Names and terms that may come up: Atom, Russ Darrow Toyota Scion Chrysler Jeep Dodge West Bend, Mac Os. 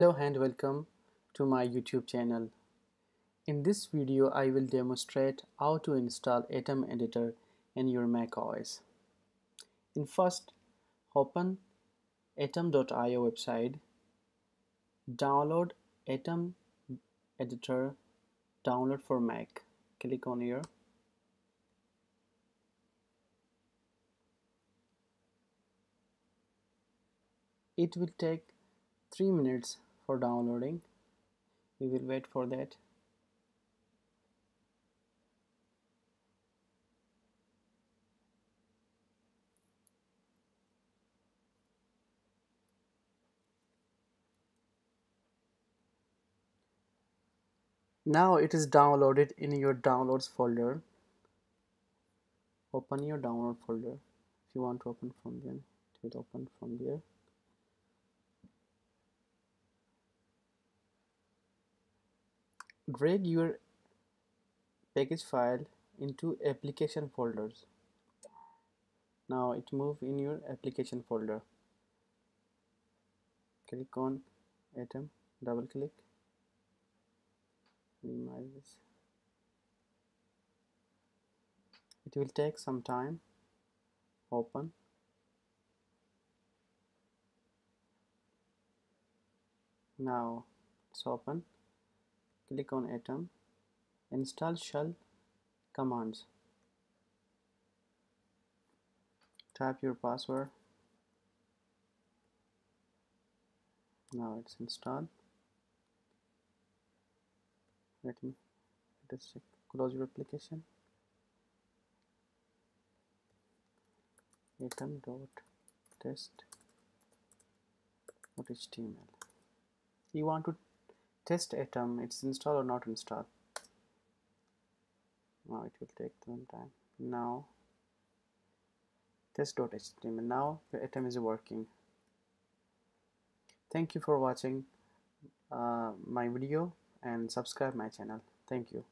Hello and welcome to my YouTube channel. In this video I will demonstrate how to install Atom editor in your Mac OS. In first, open atom.io website, download Atom editor, download for Mac. Click on here. It will take 3 minutes for downloading. We will wait for that. Now it is downloaded in your downloads folder. Open your download folder. If you want to open from there, it will open from there. Drag your package file into application folders. Now it moves in your application folder. Click on Atom, double click, minimize this. It will take some time. Open. Now it's open. Click on Atom, install shell commands, type your password. Now it's installed. Let us close your application. atom.test.html. You want to test Atom, it's installed or not installed. Now it will take some time. Now test.html. Now the Atom is working. Thank you for watching my video and subscribe my channel. Thank you.